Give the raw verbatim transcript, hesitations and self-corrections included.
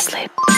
sleep.